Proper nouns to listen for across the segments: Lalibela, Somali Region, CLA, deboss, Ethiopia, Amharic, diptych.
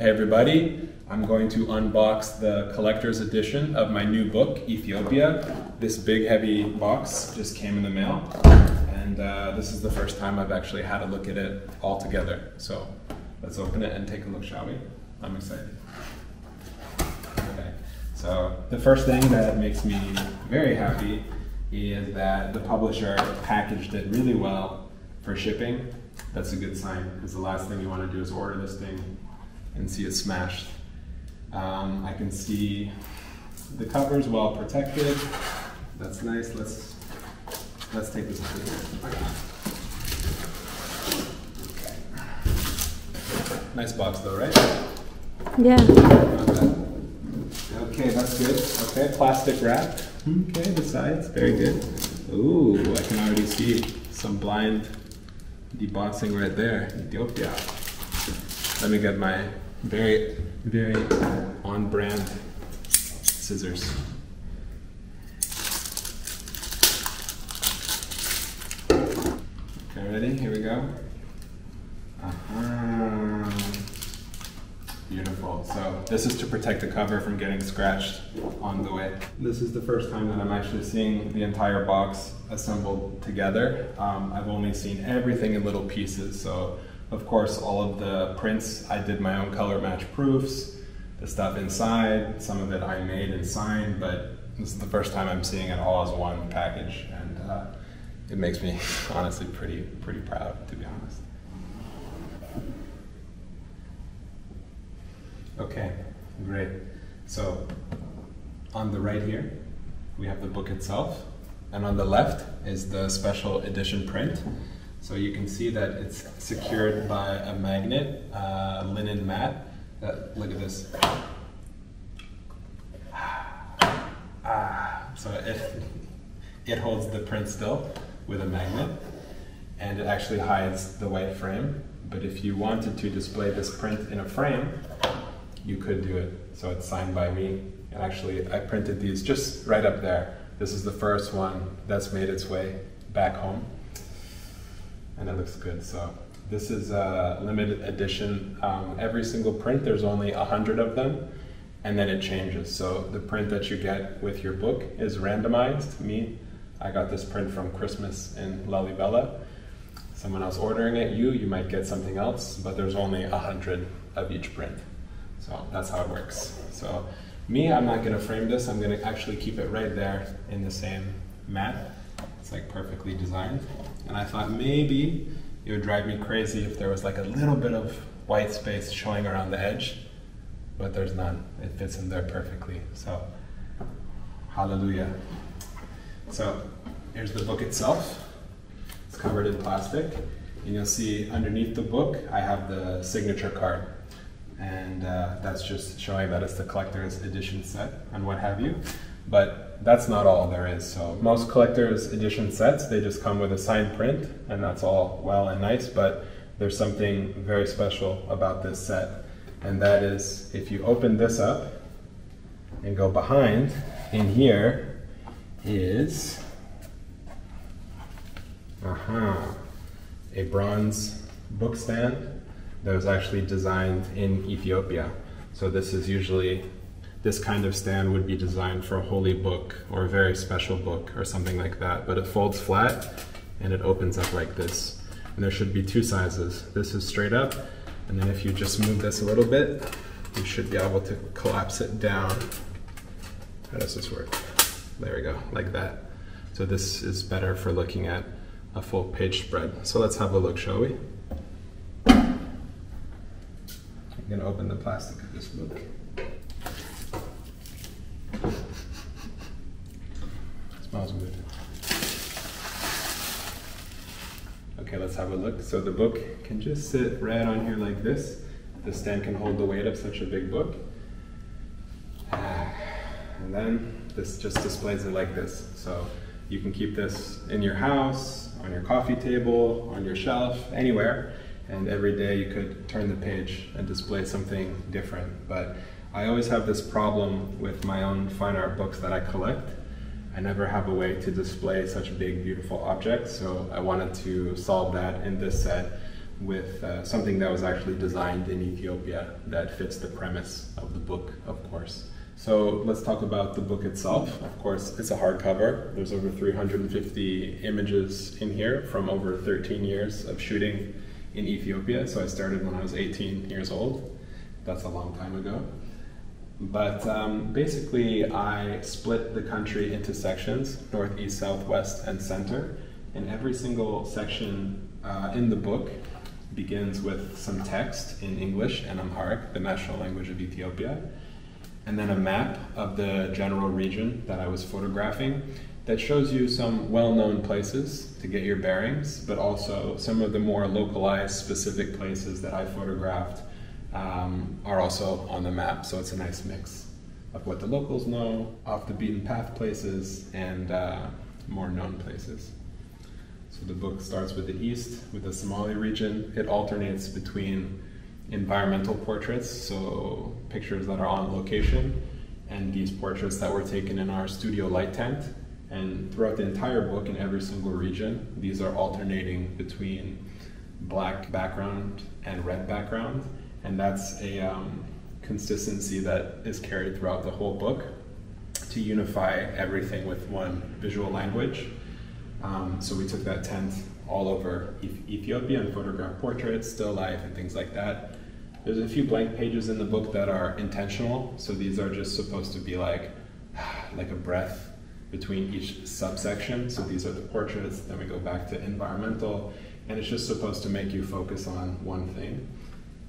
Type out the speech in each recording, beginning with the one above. Hey everybody, I'm going to unbox the collector's edition of my new book, Ethiopia. This big heavy box just came in the mail, and this is the first time I've actually had a look at it all together. So let's open it and take a look, shall we? I'm excited. Okay, so the first thing that makes me very happy is that the publisher packaged it really well for shipping. That's a good sign, because the last thing you want to do is order this thing and see it smashed. I can see the cover's well protected. That's nice. Let's take this out. Okay. Nice box though, right? Yeah. Okay, that's good. Okay, plastic wrap. Okay, the sides, very good. Ooh, I can already see some blind debossing right there. Ethiopia. Let me get my very, very on-brand scissors. Okay, ready? Here we go. Uh-huh. Beautiful. So this is to protect the cover from getting scratched on the way. This is the first time that I'm actually seeing the entire box assembled together. I've only seen everything in little pieces, so of course, all of the prints, I did my own color match proofs, the stuff inside, some of it I made and signed, but this is the first time I'm seeing it all as one package, and it makes me honestly pretty proud, to be honest. Okay, great. So on the right here, we have the book itself, and on the left is the special edition print. So you can see that it's secured by a magnet, a linen mat. Look at this. So it holds the print still with a magnet, and it actually hides the white frame. But if you wanted to display this print in a frame, you could do it. So it's signed by me. And actually, I printed these just right up there. This is the first one that's made its way back home. And it looks good. So this is a limited edition. Every single print, there's only 100 of them, and then it changes. So the print that you get with your book is randomized. I got this print from Christmas in Lalibela. Someone else ordering it, you might get something else, but there's only 100 of each print. So that's how it works. So I'm not gonna frame this. I'm gonna actually keep it right there in the same mat. It's like perfectly designed. And I thought maybe it would drive me crazy if there was like a little bit of white space showing around the edge, but there's none. It fits in there perfectly. So, hallelujah. So here's the book itself. It's covered in plastic. And you'll see underneath the book, I have the signature card. And that's just showing that it's the collector's edition set and what have you. But that's not all there is. So most collector's edition sets, they just come with a signed print, and that's all well and nice, but there's something very special about this set. And that is, if you open this up and go behind, in here is a bronze book stand that was actually designed in Ethiopia. So this is usually this kind of stand would be designed for a holy book or a very special book or something like that, but it folds flat and it opens up like this. And there should be two sizes. This is straight up, and then if you just move this a little bit, you should be able to collapse it down. How does this work? There we go, like that. So this is better for looking at a full page spread. So let's have a look, shall we? I'm gonna open the plastic of this book. Smells good. Okay, let's have a look. So the book can just sit right on here like this. The stand can hold the weight of such a big book. And then this just displays it like this. So you can keep this in your house, on your coffee table, on your shelf, anywhere. And every day you could turn the page and display something different. But I always have this problem with my own fine art books that I collect. I never have a way to display such big, beautiful objects, so I wanted to solve that in this set with something that was actually designed in Ethiopia that fits the premise of the book, of course. So let's talk about the book itself. Of course, it's a hardcover. There's over 350 images in here from over 13 years of shooting in Ethiopia. So I started when I was 18 years old. That's a long time ago. But basically, I split the country into sections, north, east, south, west, and center. And every single section in the book begins with some text in English and Amharic, the national language of Ethiopia, and then a map of the general region that I was photographing that shows you some well-known places to get your bearings, but also some of the more localized, specific places that I photographed are also on the map. So it's a nice mix of what the locals know, off-the-beaten-path places, and more known places. So the book starts with the east, with the Somali region. It alternates between environmental portraits, so pictures that are on location, and these portraits that were taken in our studio light tent. And throughout the entire book, in every single region, these are alternating between black background and red background, and that's a consistency that is carried throughout the whole book to unify everything with one visual language. So we took that tent all over Ethiopia and photographed portraits, still life, and things like that. There's a few blank pages in the book that are intentional, so these are just supposed to be like a breath between each subsection. So these are the portraits, then we go back to environmental, and it's just supposed to make you focus on one thing.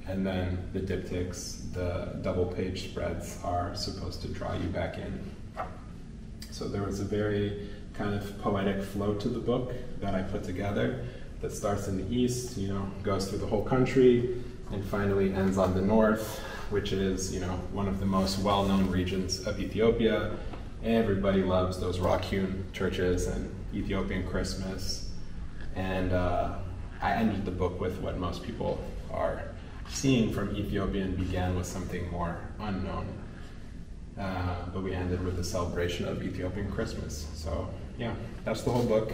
And then the diptychs, the double page spreads, are supposed to draw you back in. So there was a very kind of poetic flow to the book that I put together that starts in the east, you know, goes through the whole country, and finally ends on the north, which is, you know, one of the most well-known regions of Ethiopia. Everybody loves those rock-hewn churches and Ethiopian Christmas. And I ended the book with what most people are seeing from Ethiopia and began with something more unknown. But we ended with the celebration of Ethiopian Christmas. So yeah, that's the whole book.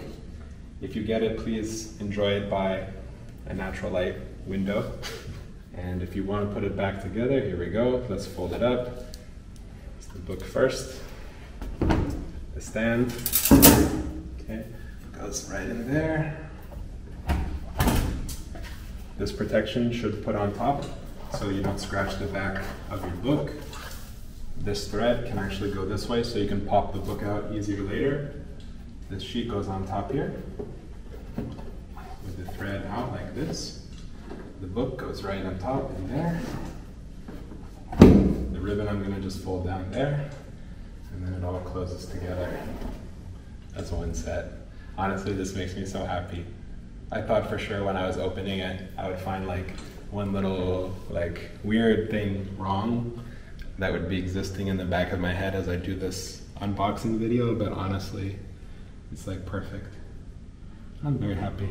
If you get it, please enjoy it by a natural light window. And if you want to put it back together, here we go. Let's fold it up. It's the book first. The stand. Okay, goes right in there. This protection should put on top so you don't scratch the back of your book. This thread can actually go this way so you can pop the book out easier later. This sheet goes on top here with the thread out like this. The book goes right on top in there. The ribbon I'm going to just fold down there, and then it all closes together as one set. Honestly, this makes me so happy. I thought for sure when I was opening it, I would find like one little like weird thing wrong that would be existing in the back of my head as I do this unboxing video, but honestly, it's like perfect. I'm very happy.